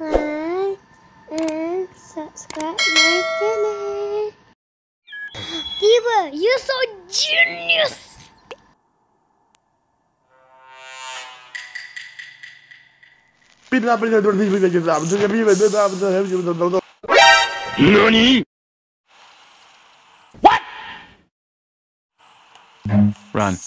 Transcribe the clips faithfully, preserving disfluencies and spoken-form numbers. like, and subscribe my channel. Diva, you're so genius! NANI? What? Run.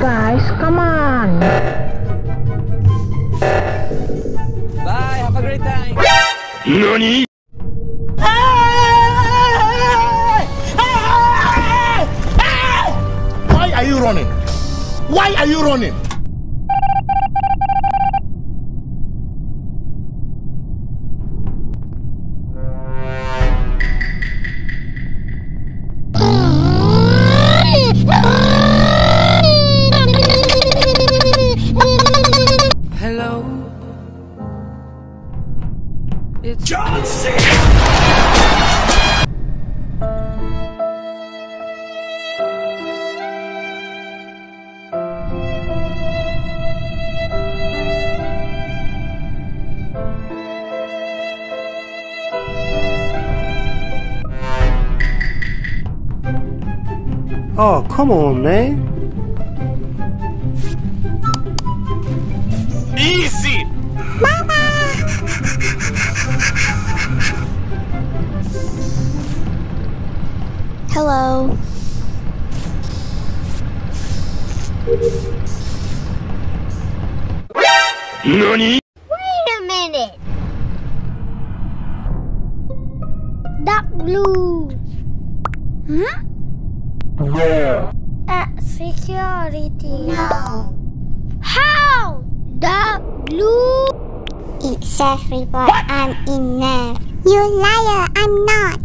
Guys, come on. Bye, have a great time. NANI? Why are you running? Why are you running? It's John C. Oh, come on, man. Easy. Hello. NANI? Wait a minute. Dark blue. Huh? Yeah. At security. No. How? Dark blue? Exactly, but I'm in there. You liar, I'm not.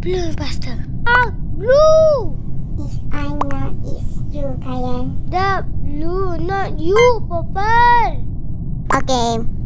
Blue buster. Dark blue! If I'm not, it's you, Kayan. Dark blue, not you, Purple! Okay.